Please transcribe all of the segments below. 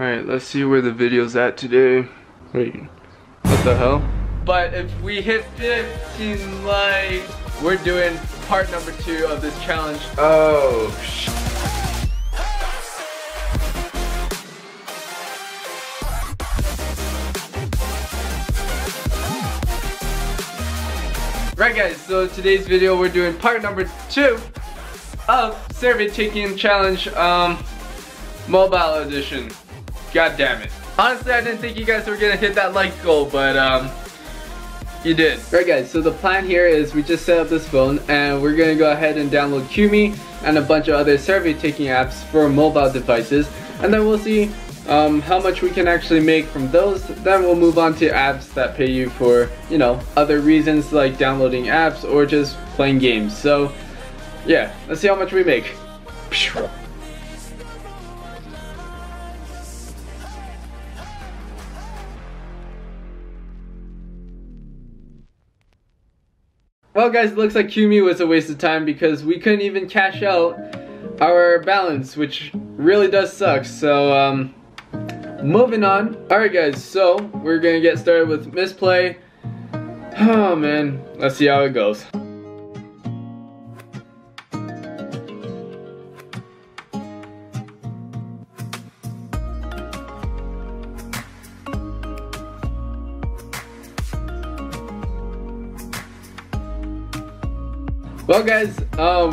Alright, let's see where the video's at today. Wait, what the hell? But if we hit 15 likes, we're doing part number 2 of this challenge. Oh, shit. Right guys, so today's video we're doing part number 2 of Survey Taking Challenge Mobile Edition. God damn it. Honestly, I didn't think you guys were gonna hit that like goal, but you did. Right guys, so the plan here is we just set up this phone and we're gonna go ahead and download Qmee and a bunch of other survey taking apps for mobile devices, and then we'll see how much we can actually make from those. Then we'll move on to apps that pay you for, you know, other reasons like downloading apps or just playing games. So yeah, let's see how much we make. Well guys, it looks like Qmee was a waste of time because we couldn't even cash out our balance, which really does suck. So moving on. Alright guys, so we're gonna get started with Mistplay. Oh man, let's see how it goes. Well guys,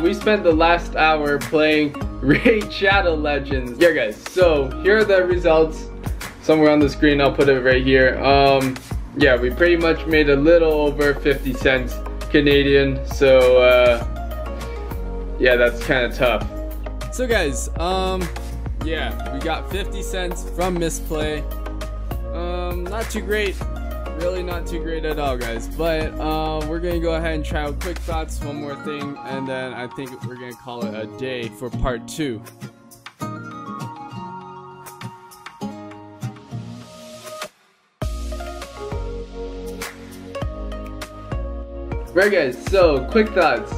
we spent the last hour playing Raid Shadow Legends. Yeah guys, so here are the results. Somewhere on the screen, I'll put it right here. Yeah, we pretty much made a little over 50 cents Canadian, so yeah, that's kind of tough. So guys, yeah, we got 50 cents from Mistplay. Not too great, really not too great at all guys, but we're gonna go ahead and try out quick thoughts, one more thing, and then I think we're gonna call it a day for part 2. Right guys, so quick thoughts.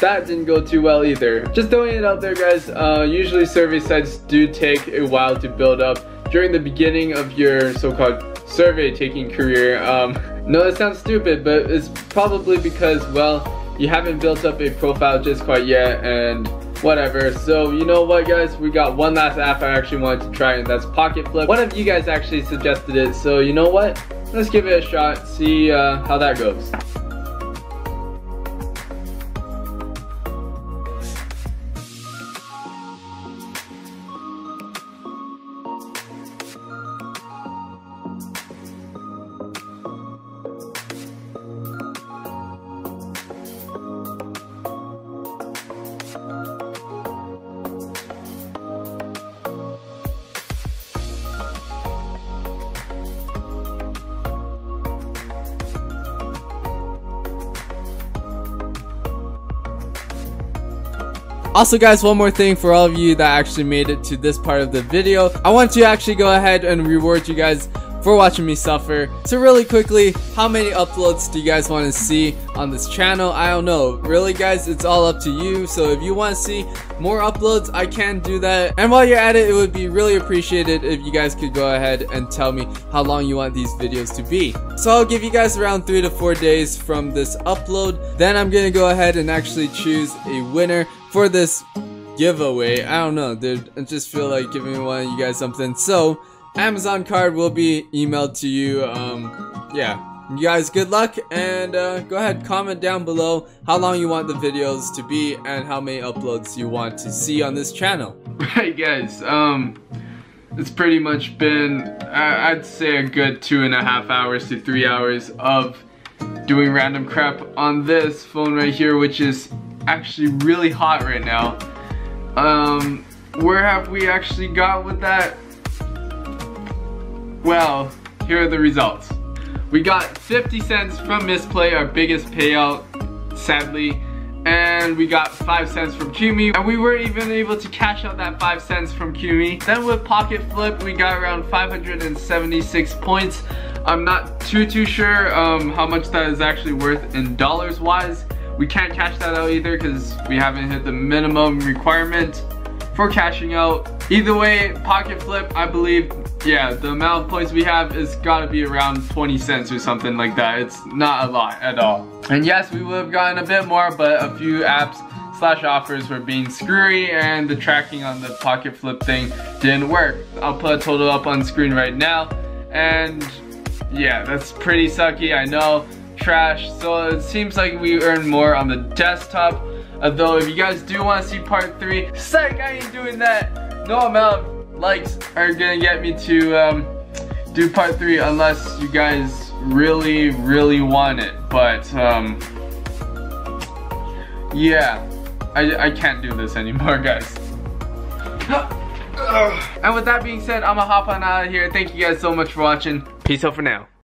That didn't go too well either. Just throwing it out there guys, usually survey sites do take a while to build up during the beginning of your so-called survey taking career. No, that sounds stupid, but it's probably because, well, you haven't built up a profile just quite yet and whatever. So you know what guys, we got one last app I actually wanted to try, and that's PocketFlip. One of you guys actually suggested it, so you know what? Let's give it a shot, see how that goes. Also guys, one more thing for all of you that actually made it to this part of the video. I want to actually go ahead and reward you guys for watching me suffer. So really quickly, how many uploads do you guys want to see on this channel? I don't know. Really guys, it's all up to you. So if you want to see more uploads, I can do that. And while you're at it, it would be really appreciated if you guys could go ahead and tell me how long you want these videos to be. So I'll give you guys around 3 to 4 days from this upload. Then I'm gonna go ahead and actually choose a winner for this giveaway. I don't know, dude, I just feel like giving one of you guys something. So Amazon card will be emailed to you. Yeah, you guys good luck, and go ahead, comment down below how long you want the videos to be and how many uploads you want to see on this channel. Right guys, it's pretty much been I'd say a good 2.5 hours to 3 hours of doing random crap on this phone right here, which is actually really hot right now. Where have we actually got with that? Well, here are the results. We got 50 cents from Mistplay, our biggest payout, sadly, and we got 5 cents from Qmee, and we weren't even able to cash out that 5 cents from Qmee. Then with PocketFlip, we got around 576 points. I'm not too sure how much that is actually worth in dollars wise. We can't cash that out either because we haven't hit the minimum requirement. for cashing out. Either way, PocketFlip, I believe, yeah, the amount of points we have is gotta be around 20 cents or something like that. It's not a lot at all. And yes, we would have gotten a bit more, but a few apps/offers were being screwy and the tracking on the PocketFlip thing didn't work. I'll put a total up on screen right now, and yeah, that's pretty sucky, I know, trash. So it seems like we earn more on the desktop, although if you guys do want to see part 3, psych, I ain't doing that. No amount of likes are gonna get me to do part 3 unless you guys really want it, but yeah, I can't do this anymore, guys. And with that being said, I'm gonna hop on out of here. Thank you guys so much for watching. Peace out for now.